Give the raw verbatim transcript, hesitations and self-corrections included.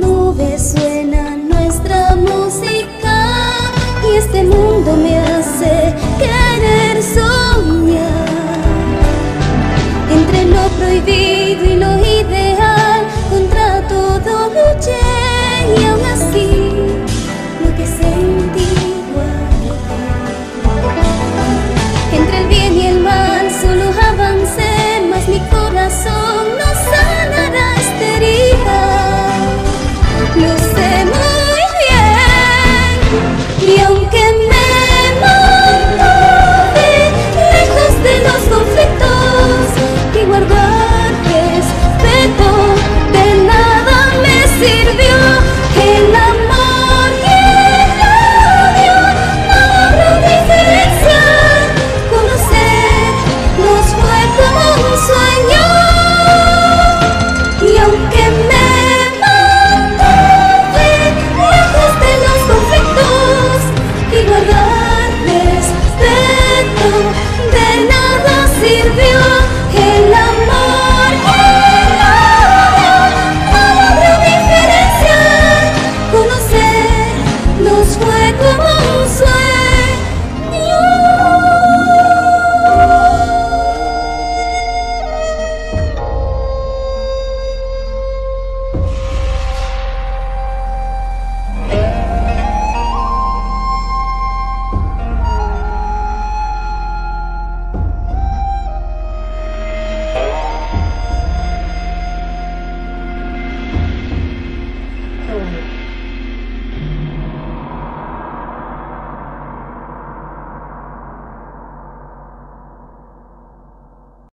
nubes suena nuestra música y este mundo me hace querer soñar. Entre lo prohibido y lo ideal, contra todo luché y aún así lo que sentí